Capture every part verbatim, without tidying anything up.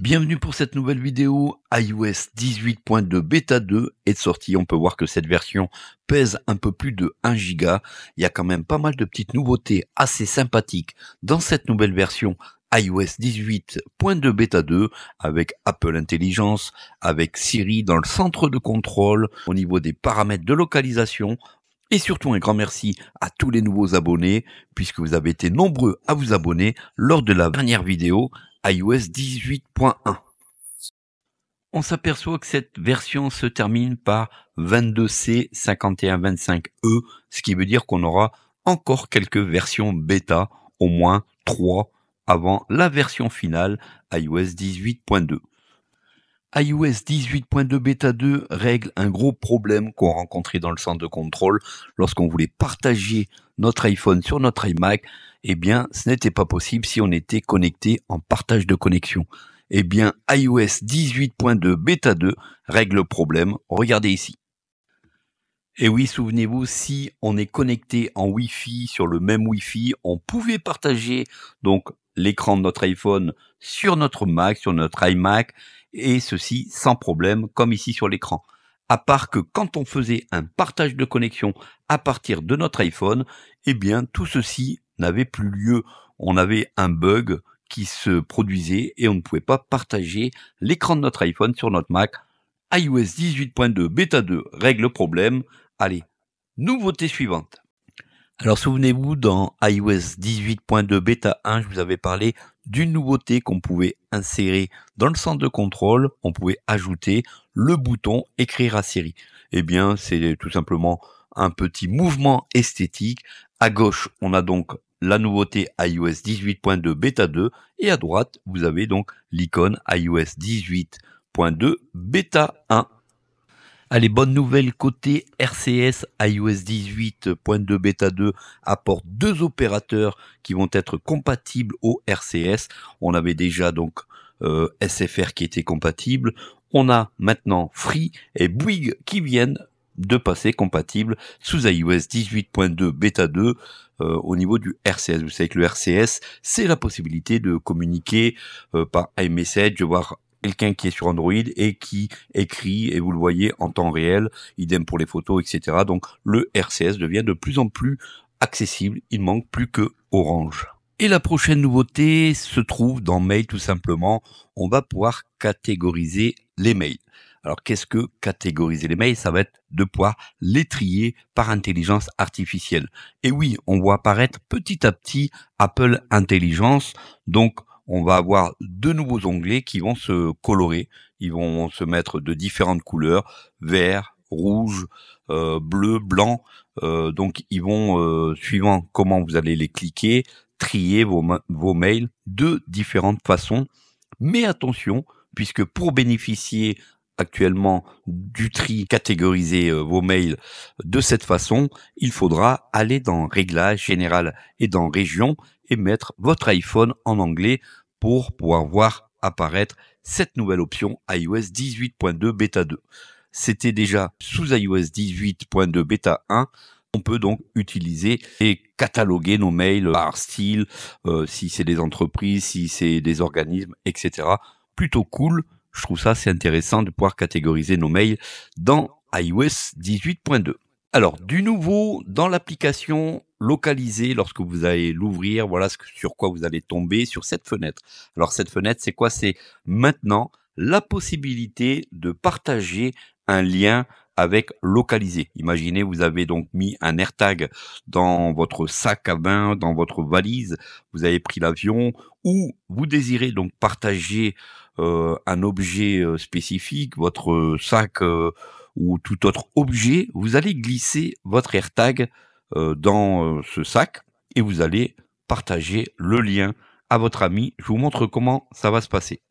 Bienvenue pour cette nouvelle vidéo iOS dix-huit point deux bêta deux est sortie. On peut voir que cette version pèse un peu plus de un giga. Il y a quand même pas mal de petites nouveautés assez sympathiques dans cette nouvelle version iOS dix-huit point deux bêta deux, avec Apple Intelligence, avec Siri dans le centre de contrôle, au niveau des paramètres de localisation. Et surtout un grand merci à tous les nouveaux abonnés, puisque vous avez été nombreux à vous abonner lors de la dernière vidéo iOS dix-huit point un. On s'aperçoit que cette version se termine par vingt-deux C cinquante et un vingt-cinq E, ce qui veut dire qu'on aura encore quelques versions bêta, au moins trois, avant la version finale iOS dix-huit point deux. iOS dix-huit point deux bêta deux règle un gros problème qu'on rencontrait dans le centre de contrôle lorsqu'on voulait partager notre iPhone sur notre iMac. Eh bien, ce n'était pas possible si on était connecté en partage de connexion. Eh bien, iOS dix-huit point deux bêta deux règle le problème. Regardez ici. Et oui, souvenez-vous, si on est connecté en Wi-Fi sur le même Wi-Fi, on pouvait partager donc l'écran de notre iPhone sur notre Mac, sur notre iMac, et ceci sans problème, comme ici sur l'écran. À part que quand on faisait un partage de connexion à partir de notre iPhone, eh bien tout ceci n'avait plus lieu. On avait un bug qui se produisait et on ne pouvait pas partager l'écran de notre iPhone sur notre Mac. iOS dix-huit point deux bêta deux règle le problème. Allez, nouveauté suivante. Alors souvenez-vous, dans iOS dix-huit point deux bêta un, je vous avais parlé d'une nouveauté qu'on pouvait insérer dans le centre de contrôle. On pouvait ajouter le bouton « Écrire à Siri ». Eh bien, c'est tout simplement un petit mouvement esthétique. À gauche, on a donc la nouveauté iOS dix-huit point deux bêta deux et à droite, vous avez donc l'icône iOS dix-huit point deux bêta un. Allez, bonne nouvelle côté R C S, iOS dix-huit point deux bêta deux apporte deux opérateurs qui vont être compatibles au R C S. On avait déjà donc euh, S F R qui était compatible. On a maintenant Free et Bouygues qui viennent de passer compatibles sous iOS dix-huit point deux bêta deux euh, au niveau du R C S. Vous savez que le R C S, c'est la possibilité de communiquer euh, par iMessage, de voir quelqu'un qui est sur Android et qui écrit, et vous le voyez en temps réel, idem pour les photos, et cetera. Donc le R C S devient de plus en plus accessible, il manque plus que Orange. Et la prochaine nouveauté se trouve dans Mail tout simplement, on va pouvoir catégoriser les mails. Alors qu'est-ce que catégoriser les mails? Ça va être de pouvoir les trier par intelligence artificielle. Et oui, on voit apparaître petit à petit Apple Intelligence, donc on va avoir deux nouveaux onglets qui vont se colorer. Ils vont se mettre de différentes couleurs, vert, rouge, euh, bleu, blanc. Euh, donc ils vont, euh, suivant comment vous allez les cliquer, trier vos, ma vos mails de différentes façons. Mais attention, puisque pour bénéficier actuellement du tri, catégoriser vos mails de cette façon, il faudra aller dans Réglages, Général et dans Région et mettre votre iPhone en anglais pour pouvoir voir apparaître cette nouvelle option iOS dix-huit point deux bêta deux. C'était déjà sous iOS dix-huit point deux bêta un. On peut donc utiliser et cataloguer nos mails par style, euh, si c'est des entreprises, si c'est des organismes, et cetera. Plutôt cool. Je trouve ça c'est intéressant de pouvoir catégoriser nos mails dans iOS dix-huit point deux. Alors, du nouveau, dans l'application Localiser, lorsque vous allez l'ouvrir, voilà ce que, sur quoi vous allez tomber, sur cette fenêtre. Alors, cette fenêtre, c'est quoi? C'est maintenant la possibilité de partager un lien avec Localiser. Imaginez, vous avez donc mis un AirTag dans votre sac à main, dans votre valise, vous avez pris l'avion, ou vous désirez donc partager euh, un objet euh, spécifique, votre sac euh, ou tout autre objet, vous allez glisser votre AirTag euh, dans euh, ce sac et vous allez partager le lien à votre ami. Je vous montre comment ça va se passer.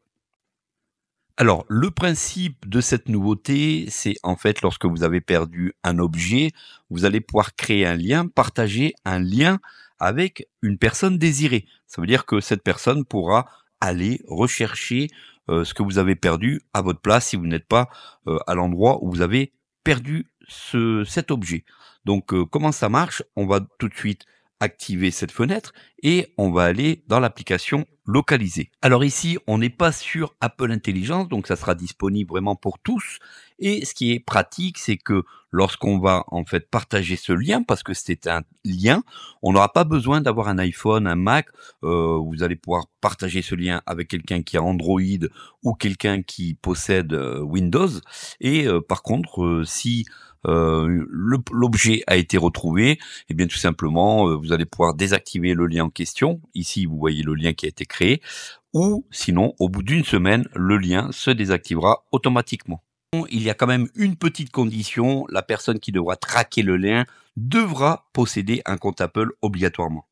Alors, le principe de cette nouveauté, c'est en fait lorsque vous avez perdu un objet, vous allez pouvoir créer un lien, partager un lien avec une personne désirée. Ça veut dire que cette personne pourra aller rechercher euh, ce que vous avez perdu à votre place si vous n'êtes pas euh, à l'endroit où vous avez perdu ce, cet objet. Donc, euh, comment ça marche? On va tout de suite activer cette fenêtre et on va aller dans l'application Localiser. Alors ici, on n'est pas sur Apple Intelligence, donc ça sera disponible vraiment pour tous. Et ce qui est pratique, c'est que lorsqu'on va en fait partager ce lien, parce que c'est un lien, on n'aura pas besoin d'avoir un iPhone, un Mac. Euh, vous allez pouvoir partager ce lien avec quelqu'un qui a Android ou quelqu'un qui possède euh, Windows. Et euh, par contre, euh, si euh, l'objet a été retrouvé, eh bien tout simplement, euh, vous allez pouvoir désactiver le lien en question. Ici, vous voyez le lien qui a été créé. Ou sinon, au bout d'une semaine, le lien se désactivera automatiquement. Il y a quand même une petite condition, la personne qui devra traquer le lien devra posséder un compte Apple obligatoirement.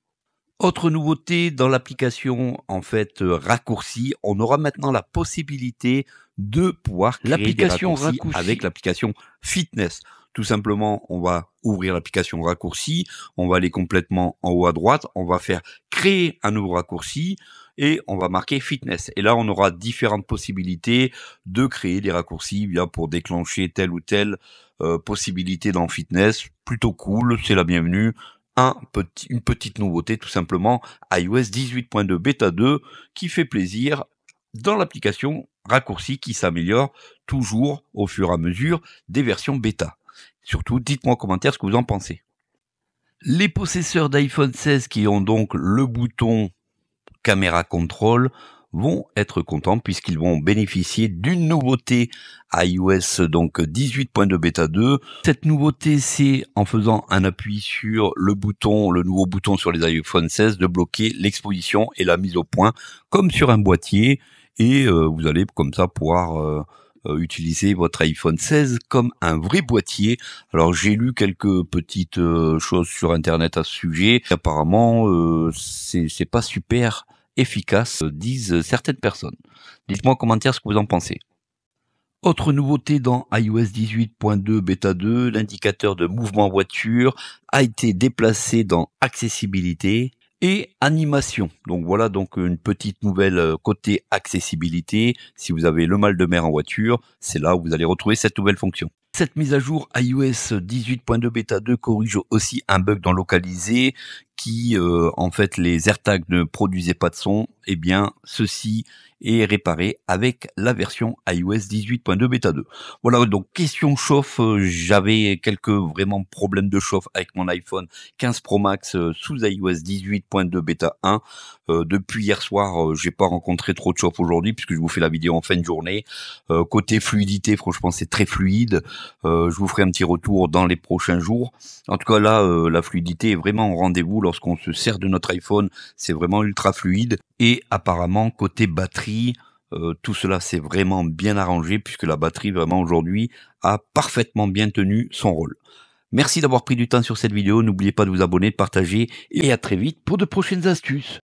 Autre nouveauté dans l'application en fait euh, raccourci, on aura maintenant la possibilité de pouvoir créer l'application raccourci avec l'application Fitness. Tout simplement, on va ouvrir l'application raccourci, on va aller complètement en haut à droite, on va faire créer un nouveau raccourci. Et on va marquer Fitness. Et là, on aura différentes possibilités de créer des raccourcis bien pour déclencher telle ou telle euh, possibilité dans Fitness. Plutôt cool, c'est la bienvenue. Un petit, une petite nouveauté, tout simplement, iOS dix-huit point deux bêta deux qui fait plaisir dans l'application raccourci qui s'améliore toujours au fur et à mesure des versions bêta. Surtout, dites-moi en commentaire ce que vous en pensez. Les possesseurs d'iPhone seize qui ont donc le bouton Camera Control vont être contents puisqu'ils vont bénéficier d'une nouveauté iOS donc dix-huit point deux bêta deux. Cette nouveauté, c'est en faisant un appui sur le bouton, le nouveau bouton sur les iPhone seize, de bloquer l'exposition et la mise au point comme sur un boîtier, et euh, vous allez comme ça pouvoir euh, utiliser votre iPhone seize comme un vrai boîtier. Alors j'ai lu quelques petites euh, choses sur internet à ce sujet. Apparemment euh, c'est c'est pas super efficace, disent certaines personnes. Dites-moi en commentaire ce que vous en pensez. Autre nouveauté dans iOS dix-huit point deux bêta deux, l'indicateur de mouvement voiture a été déplacé dans accessibilité et animation. Donc voilà, donc une petite nouvelle côté accessibilité. Si vous avez le mal de mer en voiture, c'est là où vous allez retrouver cette nouvelle fonction. Cette mise à jour iOS dix-huit point deux bêta deux corrige aussi un bug dans Localiser qui, euh, en fait, les AirTag ne produisaient pas de son. Eh bien, ceci est réparé avec la version iOS dix-huit point deux bêta deux. Voilà, donc question chauffe. J'avais quelques vraiment problèmes de chauffe avec mon iPhone quinze Pro Max sous iOS dix-huit point deux bêta un. Euh, depuis hier soir, euh, j'ai pas rencontré trop de chauffe aujourd'hui puisque je vous fais la vidéo en fin de journée. Euh, côté fluidité, franchement, c'est très fluide. Euh, je vous ferai un petit retour dans les prochains jours. En tout cas, là, euh, la fluidité est vraiment au rendez-vous. Lorsqu'on se sert de notre iPhone, c'est vraiment ultra fluide. Et apparemment, côté batterie, euh, tout cela s'est vraiment bien arrangé puisque la batterie, vraiment aujourd'hui, a parfaitement bien tenu son rôle. Merci d'avoir pris du temps sur cette vidéo. N'oubliez pas de vous abonner, de partager et à très vite pour de prochaines astuces.